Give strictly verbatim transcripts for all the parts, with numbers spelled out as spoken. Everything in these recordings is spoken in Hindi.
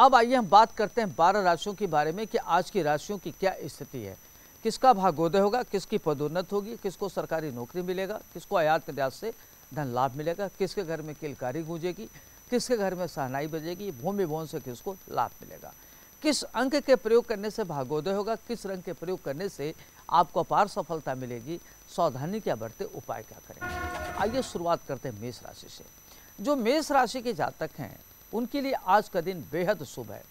अब आइए हम बात करते हैं बारह राशियों के बारे में कि आज की राशियों की क्या स्थिति है। किसका भाग्योदय होगा, किसकी पदोन्नत होगी, किसको सरकारी नौकरी मिलेगा, किसको आयात निर्यात से धन लाभ मिलेगा, किसके घर में किलकारी गूंजेगी, किसके घर में सहनाई बजेगी, भूमि भवन से किसको लाभ मिलेगा, किस अंक के प्रयोग करने से भाग्योदय होगा, किस रंग के प्रयोग करने से आपको अपार सफलता मिलेगी, सावधानी क्या बरते, उपाय क्या करें। आइए शुरुआत करते हैं मेष राशि से। जो मेष राशि के जातक हैं उनके लिए आज का दिन बेहद शुभ है।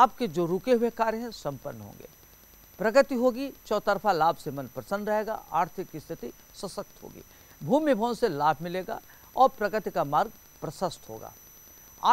आपके जो रुके हुए कार्य हैं संपन्न होंगे, प्रगति होगी, चौतरफा लाभ से मन प्रसन्न रहेगा, आर्थिक स्थिति सशक्त होगी, भूमि भवन से लाभ मिलेगा और प्रगति का मार्ग प्रशस्त होगा।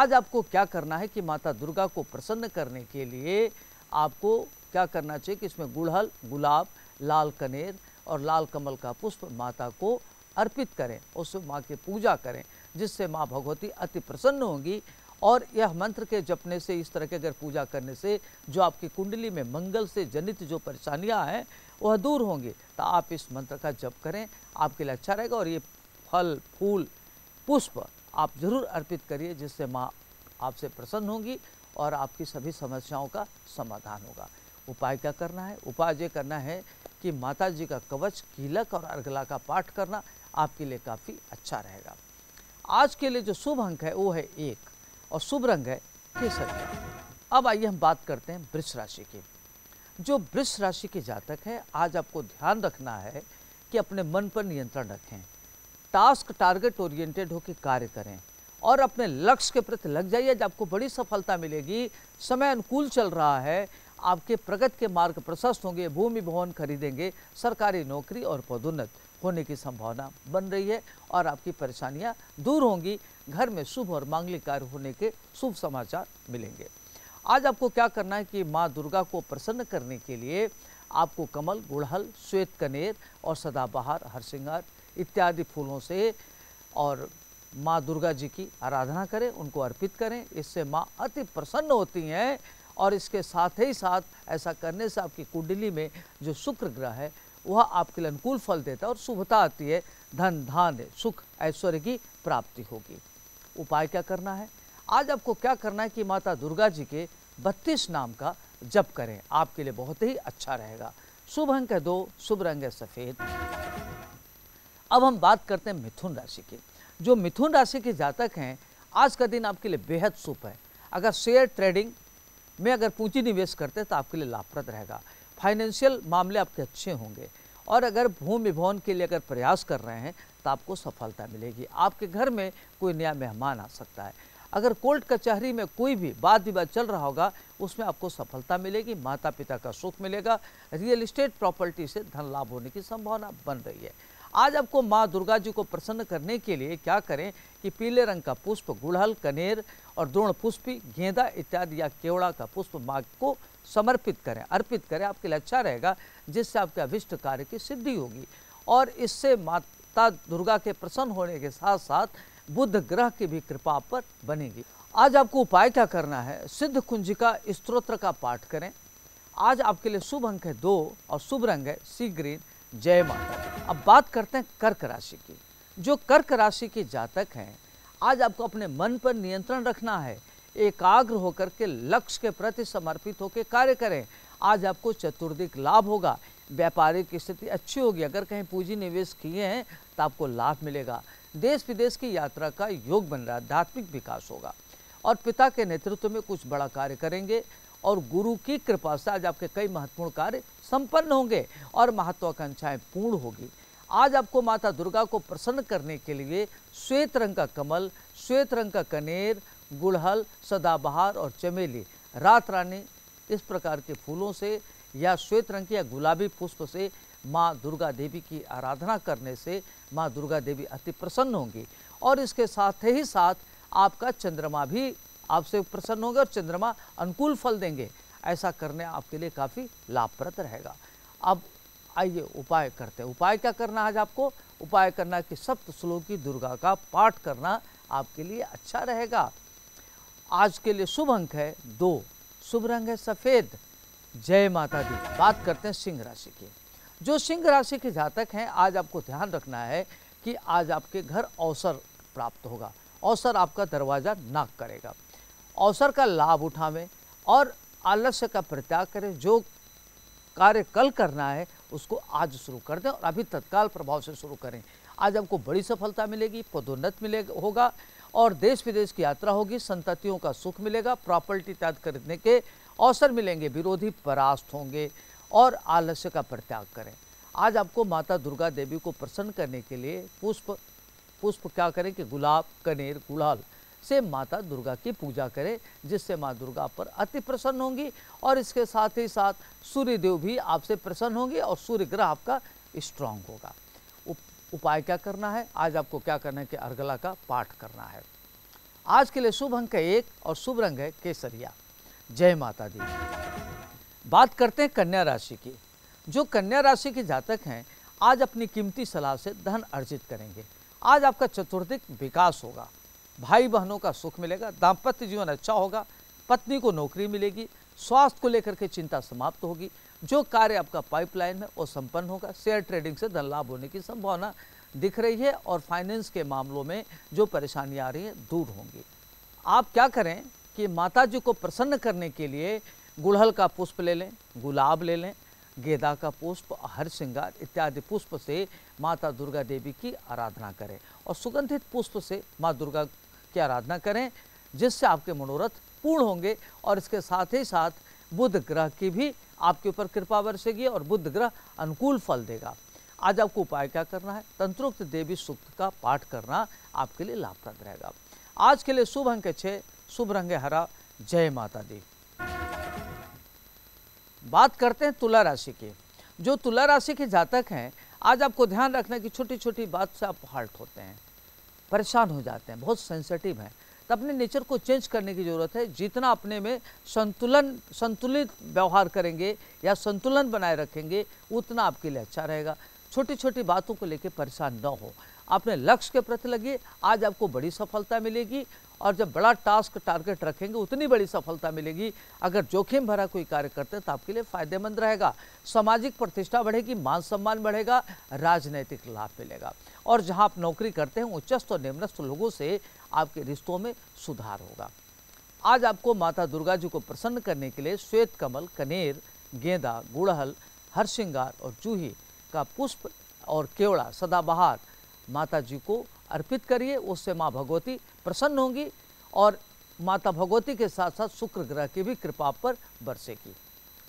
आज आपको क्या करना है कि माता दुर्गा को प्रसन्न करने के लिए आपको क्या करना चाहिए कि इसमें गुड़हल, गुलाब, लाल कनेर और लाल कमल का पुष्प माता को अर्पित करें, उस माँ की पूजा करें, जिससे माँ भगवती अति प्रसन्न होंगी। और यह मंत्र के जपने से, इस तरह के अगर पूजा करने से जो आपकी कुंडली में मंगल से जनित जो परेशानियाँ हैं वह दूर होंगी। तो आप इस मंत्र का जप करें, आपके लिए अच्छा रहेगा। और ये फल, फूल, पुष्प आप जरूर अर्पित करिए, जिससे माँ आपसे प्रसन्न होंगी और आपकी सभी समस्याओं का समाधान होगा। उपाय क्या करना है? उपाय ये करना है कि माता जी का कवच, कीलक और अर्गला का पाठ करना आपके लिए काफ़ी अच्छा रहेगा। आज के लिए जो शुभ अंक है वो है एक और शुभ रंग है केसरिया। अब आइए हम बात करते हैं वृष राशि की। जो वृष राशि के जातक है, आज आपको ध्यान रखना है कि अपने मन पर नियंत्रण रखें, टास्क टारगेट ओरिएंटेड होकर कार्य करें और अपने लक्ष्य के प्रति लग जाइए। जब आपको बड़ी सफलता मिलेगी, समय अनुकूल चल रहा है, आपके प्रगति के मार्ग प्रशस्त होंगे, भूमि भवन खरीदेंगे, सरकारी नौकरी और पदोन्नत होने की संभावना बन रही है और आपकी परेशानियां दूर होंगी। घर में शुभ और मांगलिक कार्य होने के शुभ समाचार मिलेंगे। आज आपको क्या करना है कि माँ दुर्गा को प्रसन्न करने के लिए आपको कमल, गुड़हल, श्वेत कनेर और सदाबहार, हरसिंगार इत्यादि फूलों से और माँ दुर्गा जी की आराधना करें, उनको अर्पित करें। इससे माँ अति प्रसन्न होती हैं और इसके साथ ही साथ ऐसा करने से आपकी कुंडली में जो शुक्र ग्रह है वह आपके लिए अनुकूल फल देता है और शुभता आती है। धन, धान्य, सुख, ऐश्वर्य की प्राप्ति होगी। उपाय क्या करना है? आज आपको क्या करना है कि माता दुर्गा जी के बत्तीस नाम का जप करें, आपके लिए बहुत ही अच्छा रहेगा। शुभ अंक है दो, शुभ रंग है सफ़ेद। अब हम बात करते हैं मिथुन राशि की। जो मिथुन राशि के जातक हैं, आज का दिन आपके लिए बेहद शुभ है। अगर शेयर ट्रेडिंग में अगर पूंजी निवेश करते हैं तो आपके लिए लाभप्रद रहेगा। फाइनेंशियल मामले आपके अच्छे होंगे और अगर भूमि भवन के लिए अगर प्रयास कर रहे हैं तो आपको सफलता मिलेगी। आपके घर में कोई नया मेहमान आ सकता है। अगर कोर्ट कचहरी में कोई भी वाद विवाद चल रहा होगा उसमें आपको सफलता मिलेगी। माता पिता का सुख मिलेगा। रियल इस्टेट प्रॉपर्टी से धन लाभ होने की संभावना बन रही है। आज आपको माँ दुर्गा जी को प्रसन्न करने के लिए क्या करें कि पीले रंग का पुष्प, गुड़हल, कनेर और द्रोण पुष्पी, गेंदा इत्यादि या केवड़ा का पुष्प माँ को समर्पित करें, अर्पित करें, आपके लिए अच्छा रहेगा, जिससे आपके अभिष्ट कार्य की सिद्धि होगी। और इससे माता दुर्गा के प्रसन्न होने के साथ साथ बुध ग्रह की भी कृपा पर बनेगी। आज आपको उपाय क्या करना है? सिद्ध कुंजिका स्त्रोत्र का पाठ करें। आज आपके लिए शुभ अंक है दो और शुभ रंग है सी ग्रीन। जय माता। अब बात करते हैं कर्क राशि की। जो कर्क राशि के जातक हैं, आज आपको अपने मन पर नियंत्रण रखना है, एकाग्र होकर के लक्ष्य के प्रति समर्पित होकर कार्य करें। आज आपको चतुर्दिक लाभ होगा, व्यापारिक स्थिति अच्छी होगी। अगर कहीं पूंजी निवेश किए हैं तो आपको लाभ मिलेगा। देश विदेश की यात्रा का योग बन रहा है, आध्यात्मिक विकास होगा और पिता के नेतृत्व में कुछ बड़ा कार्य करेंगे और गुरु की कृपा से आज आपके कई महत्वपूर्ण कार्य संपन्न होंगे और महत्वाकांक्षाएं पूर्ण होगी। आज आपको माता दुर्गा को प्रसन्न करने के लिए श्वेत रंग का कमल, श्वेत रंग का कनेर, गुड़हल, सदाबहार और चमेली, रात रानी इस प्रकार के फूलों से या श्वेत रंग के या गुलाबी पुष्प से माँ दुर्गा देवी की आराधना करने से माँ दुर्गा देवी अति प्रसन्न होंगी। और इसके साथ ही साथ आपका चंद्रमा भी आपसे प्रसन्न होंगे और चंद्रमा अनुकूल फल देंगे। ऐसा करने आपके लिए काफ़ी लाभप्रद रहेगा। अब आइए उपाय करते हैं। उपाय क्या करना है आज आपको? उपाय करना कि सप्त श्लोकी दुर्गा का पाठ करना आपके लिए अच्छा रहेगा। आज के लिए शुभ अंक है दो, शुभ रंग है सफ़ेद। जय माता दी। बात करते हैं सिंह राशि की। जो सिंह राशि के जातक हैं, आज आपको ध्यान रखना है कि आज आपके घर अवसर प्राप्त होगा। अवसर आपका दरवाज़ा नाक करेगा अवसर का लाभ उठावें और आलस्य का परित्याग करें। जो कार्य कल करना है उसको आज शुरू कर दें और अभी तत्काल प्रभाव से शुरू करें। आज हमको बड़ी सफलता मिलेगी, पदोन्नत मिलेगा होगा और देश विदेश की यात्रा होगी, संततियों का सुख मिलेगा, प्रॉपर्टी इत्यादि खरीदने के अवसर मिलेंगे, विरोधी परास्त होंगे और आलस्य का परित्याग करें। आज आपको माता दुर्गा देवी को प्रसन्न करने के लिए पुष्प पुष्प क्या करें कि गुलाब, कनेर, गुड़हल से माता दुर्गा की पूजा करें, जिससे माँ दुर्गा पर अति प्रसन्न होंगी और इसके साथ ही साथ सूर्यदेव भी आपसे प्रसन्न होंगे और सूर्य ग्रह आपका स्ट्रांग होगा। उप, उपाय क्या करना है, आज आपको क्या करना है कि अर्गला का पाठ करना है। आज के लिए शुभ अंक है एक और शुभ रंग है केसरिया। जय माता दी। बात करते हैं कन्या राशि की। जो कन्या राशि के जातक हैं आज अपनी कीमती सलाह से धन अर्जित करेंगे। आज आपका चतुर्दिक विकास होगा, भाई बहनों का सुख मिलेगा, दाम्पत्य जीवन अच्छा होगा, पत्नी को नौकरी मिलेगी, स्वास्थ्य को लेकर के चिंता समाप्त होगी। जो कार्य आपका पाइपलाइन है वो संपन्न होगा। शेयर ट्रेडिंग से धन लाभ होने की संभावना दिख रही है और फाइनेंस के मामलों में जो परेशानियाँ आ रही हैं दूर होंगी। आप क्या करें कि माता जी को प्रसन्न करने के लिए गुड़हल का पुष्प ले लें, गुलाब ले लें, गेंदा का पुष्प, हर श्रृंगार इत्यादि पुष्प से माता दुर्गा देवी की आराधना करें और सुगंधित पुष्प से माँ दुर्गा की आराधना करें, जिससे आपके मनोरथ पूर्ण होंगे। और इसके साथ ही साथ बुध ग्रह की भी आपके ऊपर कृपा बरसेगी और बुध ग्रह अनुकूल फल देगा। आज आपको उपाय क्या करना है, तंत्रोक्त देवी सूक्त का पाठ करना आपके लिए लाभप्रद रहेगा। आज के लिए शुभ अंक छः, शुभ रंग हरा। जय माता दी। बात करते हैं तुला राशि की। जो तुला राशि के जातक हैं आज आपको ध्यान रखना कि छोटी छोटी बात से आप हर्ट होते हैं, परेशान हो जाते हैं, बहुत सेंसिटिव हैं। तो अपने नेचर को चेंज करने की ज़रूरत है। जितना अपने में संतुलन संतुलित व्यवहार करेंगे या संतुलन बनाए रखेंगे उतना आपके लिए अच्छा रहेगा। छोटी छोटी बातों को लेकर परेशान न हो, अपने लक्ष्य के प्रति लगिए। आज आपको बड़ी सफलता मिलेगी और जब बड़ा टास्क टारगेट रखेंगे उतनी बड़ी सफलता मिलेगी। अगर जोखिम भरा कोई कार्य करते हैं तो आपके लिए फायदेमंद रहेगा। सामाजिक प्रतिष्ठा बढ़ेगी, मान सम्मान बढ़ेगा, राजनैतिक लाभ मिलेगा। और जहां आप नौकरी करते हैं उच्चस्थ और निम्नस्थ लोगों से आपके रिश्तों में सुधार होगा। आज आपको माता दुर्गा जी को प्रसन्न करने के लिए श्वेत कमल, कनेर, गेंदा, गुड़हल, हरसिंगार और जूही का पुष्प और केवड़ा सदाबहार माता जी को अर्पित करिए। उससे माँ भगवती प्रसन्न होंगी और माता भगवती के साथ साथ शुक्र ग्रह की भी कृपा पर बरसेगी।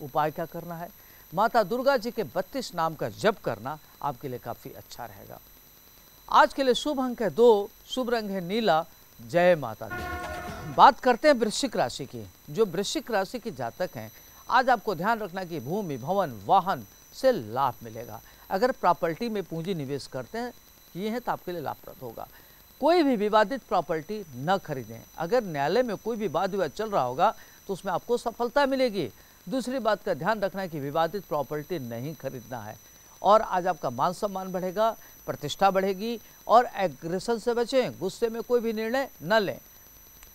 उपाय क्या करना है, माता दुर्गा जी के बत्तीस नाम का जप करना आपके लिए काफ़ी अच्छा रहेगा। आज के लिए शुभ अंक है दो, शुभ रंग है नीला। जय माता दी। बात करते हैं वृश्चिक राशि की। जो वृश्चिक राशि के जातक हैं आज आपको ध्यान रखना कि भूमि, भवन, वाहन से लाभ मिलेगा। अगर प्रॉपर्टी में पूंजी निवेश करते हैं ये है तो आपके लिए लाभप्रद होगा। कोई भी विवादित प्रॉपर्टी न खरीदें। अगर न्यायालय में कोई विवाद विवाद चल रहा होगा तो उसमें आपको सफलता मिलेगी। दूसरी बात का ध्यान रखना है कि विवादित प्रॉपर्टी नहीं खरीदना है। और आज आपका मान सम्मान बढ़ेगा, प्रतिष्ठा बढ़ेगी और एग्रेशन से बचें, गुस्से में कोई भी निर्णय न लें।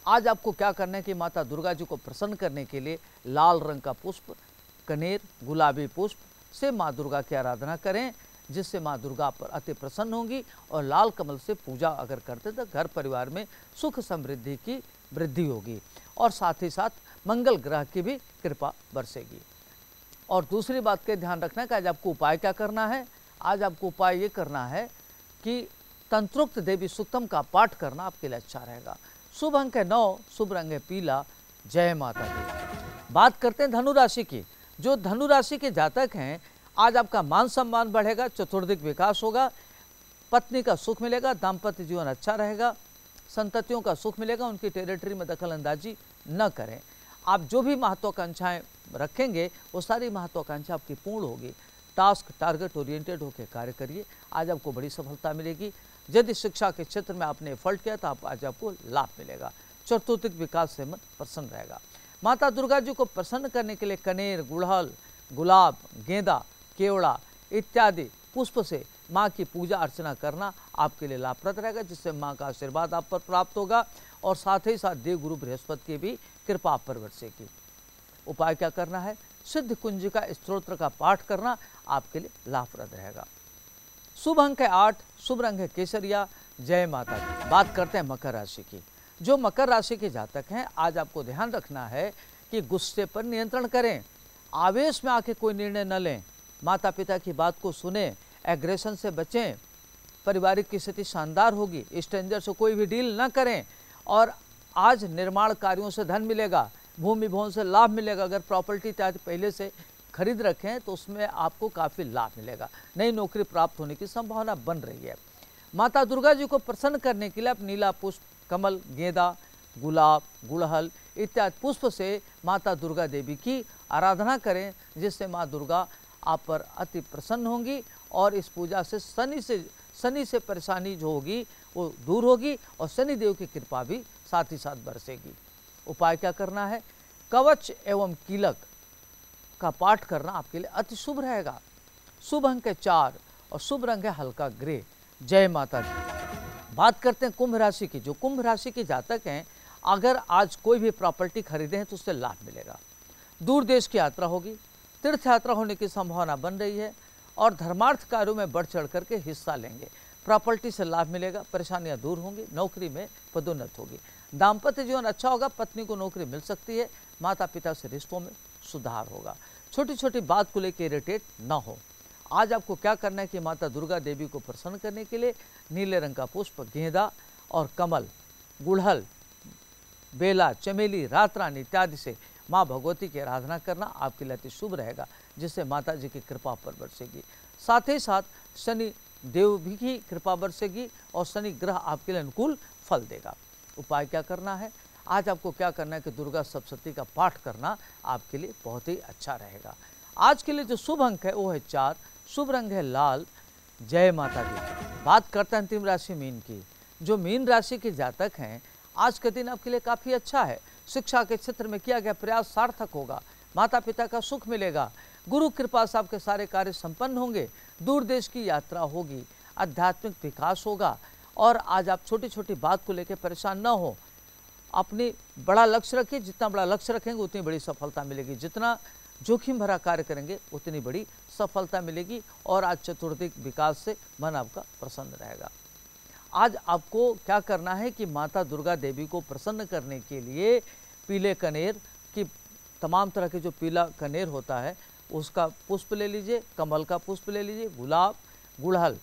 आज आपको क्या करना है कि माता दुर्गा जी को प्रसन्न करने के लिए लाल रंग का पुष्प, कनेर, गुलाबी पुष्प से माँ दुर्गा की आराधना करें, जिससे माँ दुर्गा पर अति प्रसन्न होंगी। और लाल कमल से पूजा अगर करते तो घर परिवार में सुख समृद्धि की वृद्धि होगी और साथ ही साथ मंगल ग्रह की भी कृपा बरसेगी। और दूसरी बात का ध्यान रखना कि आज आपको उपाय क्या करना है। आज आपको उपाय ये करना है कि तंत्रोक्त देवी सूक्तम का पाठ करना आपके लिए अच्छा रहेगा। शुभ अंक है नौ, शुभ रंग है पीला। जय माता दी। बात करते हैं धनु राशि की। जो धनु राशि के जातक हैं आज आपका मान सम्मान बढ़ेगा, चतुर्दिक विकास होगा, पत्नी का सुख मिलेगा, दाम्पत्य जीवन अच्छा रहेगा, संततियों का सुख मिलेगा। उनकी टेरिटरी में दखल अंदाजी न करें। आप जो भी महत्वाकांक्षाएं रखेंगे वो सारी महत्वाकांक्षा आपकी पूर्ण होगी। टास्क टारगेट ओरिएंटेड होकर कार्य करिए, आज आपको बड़ी सफलता मिलेगी। यदि शिक्षा के क्षेत्र में आपने एफर्ट किया तो आप आज आपको लाभ मिलेगा। चतुर्दिक विकास से मन प्रसन्न रहेगा। माता दुर्गा जी को प्रसन्न करने के लिए कनेर, गुड़हल, गुलाब, गेंदा, केवड़ा इत्यादि पुष्प से माँ की पूजा अर्चना करना आपके लिए लाभप्रद रहेगा, जिससे माँ का आशीर्वाद आप पर प्राप्त होगा और साथ ही साथ देव गुरु बृहस्पति की भी कृपा आप पर बरसेगी। उपाय क्या करना है, सिद्ध कुंजिका स्त्रोत्र का पाठ करना आपके लिए लाभप्रद रहेगा। शुभ अंक है आठ, शुभ रंग है केसरिया। जय माता दी। बात करते हैं मकर राशि की। जो मकर राशि के जातक हैं, आज आपको ध्यान रखना है कि गुस्से पर नियंत्रण करें, आवेश में आके कोई निर्णय न लें, माता पिता की बात को सुनें, एग्रेशन से बचें, पारिवारिक की स्थिति शानदार होगी, स्ट्रेंजर से कोई भी डील न करें और आज निर्माण कार्यों से धन मिलेगा, भूमि भवन से लाभ मिलेगा। अगर प्रॉपर्टी इत्यादि पहले से खरीद रखें तो उसमें आपको काफ़ी लाभ मिलेगा। नई नौकरी प्राप्त होने की संभावना बन रही है। माता दुर्गा जी को प्रसन्न करने के लिए आप नीला पुष्प, कमल, गेंदा, गुलाब, गुड़हल इत्यादि पुष्प से माता दुर्गा देवी की आराधना करें, जिससे माँ दुर्गा आप पर अति प्रसन्न होंगी और इस पूजा से शनि से शनि से परेशानी जो होगी वो दूर होगी और शनि देव की कृपा भी साथ ही साथ बरसेगी। उपाय क्या करना है, कवच एवं कीलक का पाठ करना आपके लिए अति शुभ रहेगा। शुभ अंक है चार और शुभ रंग है हल्का ग्रे। जय माता दी। बात करते हैं कुंभ राशि की। जो कुंभ राशि के जातक हैं, अगर आज कोई भी प्रॉपर्टी खरीदें तो उससे लाभ मिलेगा। दूर देश की यात्रा होगी, तीर्थ यात्रा होने की संभावना बन रही है और धर्मार्थ कार्यों में बढ़ चढ़ करके हिस्सा लेंगे। प्रॉपर्टी से लाभ मिलेगा, परेशानियां दूर होंगी, नौकरी में पदोन्नत होगी। दाम्पत्य जीवन अच्छा होगा, पत्नी को नौकरी मिल सकती है। माता पिता से रिश्तों में सुधार होगा। छोटी छोटी बात को लेकर इरिटेट ना हो। आज आपको क्या करना है कि माता दुर्गा देवी को प्रसन्न करने के लिए नीले रंग का पुष्प, गेंदा और कमल, गुड़हल, बेला, चमेली, रात रानी इत्यादि से माँ भगवती की आराधना करना आपके लिए अति शुभ रहेगा, जिससे माता जी की कृपा पर बरसेगी। साथ ही साथ शनि देव भी की कृपा बरसेगी और शनि ग्रह आपके लिए अनुकूल फल देगा। उपाय क्या करना है, आज आपको क्या करना है कि दुर्गा सप्तशती का पाठ करना आपके लिए बहुत ही अच्छा रहेगा। आज के लिए जो शुभ अंक है वो है चार, शुभ रंग है लाल। जय माता दी। बात करते हैं अंतिम राशि मीन की। जो मीन राशि के जातक हैं, आज का दिन आपके लिए काफ़ी अच्छा है। शिक्षा के क्षेत्र में किया गया प्रयास सार्थक होगा। माता पिता का सुख मिलेगा। गुरु कृपा से आपके सारे कार्य संपन्न होंगे। दूर देश की यात्रा होगी, आध्यात्मिक विकास होगा और आज आप छोटी छोटी बात को लेकर परेशान ना हो। अपनी बड़ा लक्ष्य रखिए, जितना बड़ा लक्ष्य रखेंगे उतनी बड़ी सफलता मिलेगी, जितना जोखिम भरा कार्य करेंगे उतनी बड़ी सफलता मिलेगी और आज चतुर्दिक विकास से मन आपका प्रसन्न रहेगा। आज आपको क्या करना है कि माता दुर्गा देवी को प्रसन्न करने के लिए पीले कनेर की तमाम तरह के जो पीला कनेर होता है उसका पुष्प ले लीजिए, कमल का पुष्प ले लीजिए, गुलाब, गुड़हल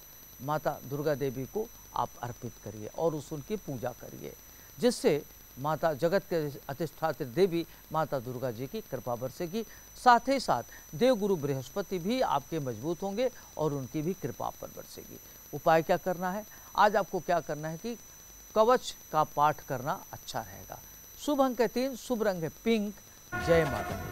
माता दुर्गा देवी को आप अर्पित करिए और उस उनकी पूजा करिए, जिससे माता जगत के अधिष्ठात्री देवी माता दुर्गा जी की कृपा बरसेगी। साथ ही साथ देवगुरु बृहस्पति भी आपके मजबूत होंगे और उनकी भी कृपा पर बरसेगी। उपाय क्या करना है, आज आपको क्या करना है कि कवच का पाठ करना अच्छा रहेगा। शुभ अंक है तीन, शुभ रंग है पिंक। जय माता।